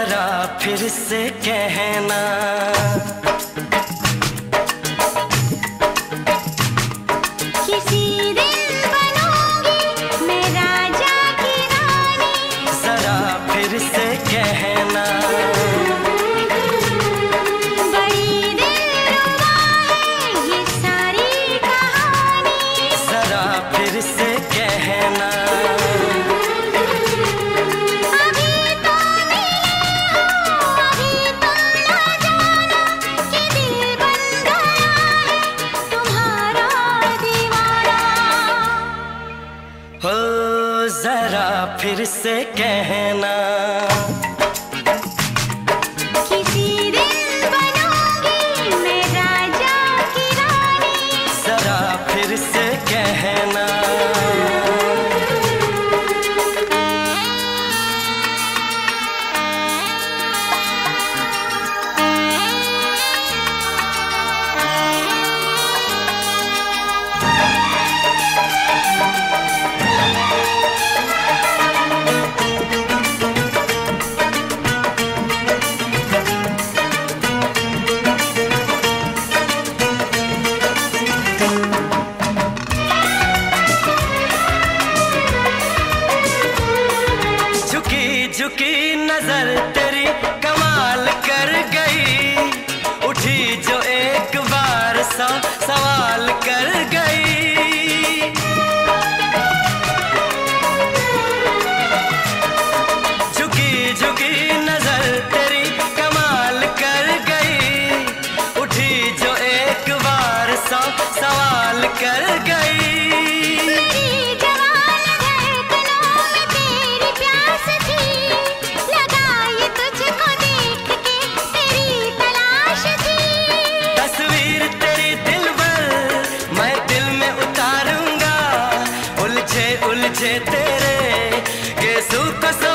जरा फिर से कहना, किसी दिन बनूंगी मैं राजा की रानी, जरा फिर से कहना। बड़ी दिलरुबा है ये सारी कहानी, जरा फिर से कहना। जरा फिर से कहना, किसी दिन बनूंगी मैं राजा की रानी, जरा फिर से कहना। झुकी नजर तेरी कमाल कर गई, उठी जो एक बार सा सवाल कर गई। झुकी झुकी नजर तेरी कमाल कर गई, उठी जो एक बार सा सवाल कर गई। उलझे तेरे गेसू कसम